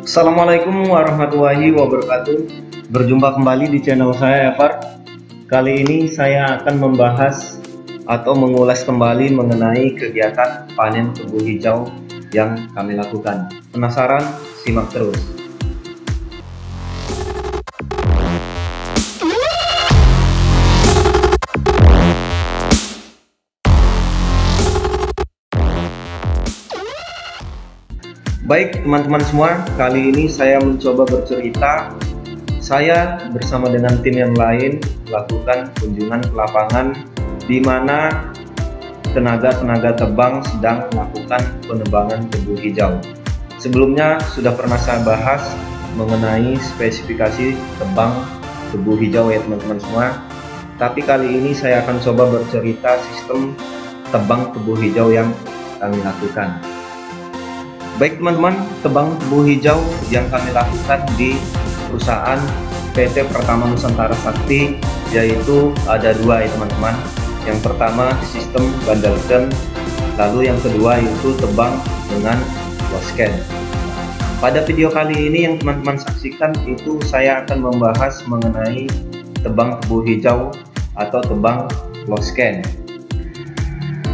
Assalamualaikum warahmatullahi wabarakatuh. Berjumpa kembali di channel saya, Evar. Kali ini saya akan membahas atau mengulas kembali mengenai kegiatan panen tebu hijau yang kami lakukan. Penasaran? Simak terus. Baik teman-teman semua, kali ini saya mencoba bercerita. Saya bersama dengan tim yang lain melakukan kunjungan ke lapangan di mana tenaga-tenaga tebang sedang melakukan penebangan tebu hijau. Sebelumnya sudah pernah saya bahas mengenai spesifikasi tebang tebu hijau ya teman-teman semua. Tapi kali ini saya akan coba bercerita sistem tebang tebu hijau yang kami lakukan. Baik teman-teman, tebang tebu hijau yang kami lakukan di perusahaan PT. Pratama Nusantara Sakti yaitu ada dua ya teman-teman. Yang pertama sistem gandelken, lalu yang kedua itu tebang dengan wasken. Pada video kali ini yang teman-teman saksikan itu saya akan membahas mengenai tebang tebu hijau atau tebang wasken.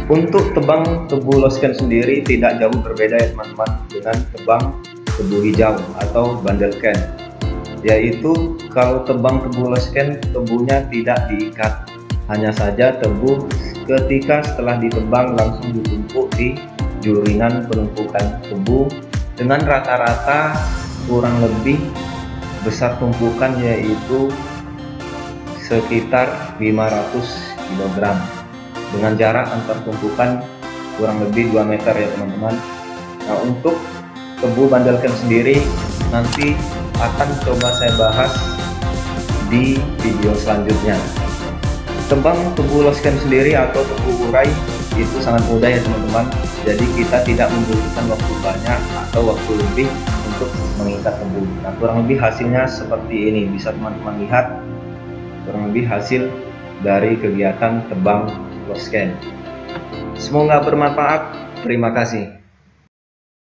Untuk tebang tebu losken sendiri tidak jauh berbeda ya teman-teman dengan tebang tebu hijau atau bandelken, yaitu kalau tebang tebu losken tebunya tidak diikat, hanya saja tebu ketika setelah ditebang langsung ditumpuk di juringan penumpukan tebu dengan rata-rata kurang lebih besar tumpukan yaitu sekitar 500 kg dengan jarak antar tumpukan kurang lebih 2 meter ya teman-teman. Nah, untuk tebu bandelken sendiri nanti akan coba saya bahas di video selanjutnya. Tebang tebu losken sendiri atau tebu urai itu sangat mudah ya teman-teman, jadi kita tidak membutuhkan waktu banyak atau waktu lebih untuk mengikat tebu. Nah, kurang lebih hasilnya seperti ini, bisa teman-teman lihat kurang lebih hasil dari kegiatan tebang losken. Semoga bermanfaat. Terima kasih.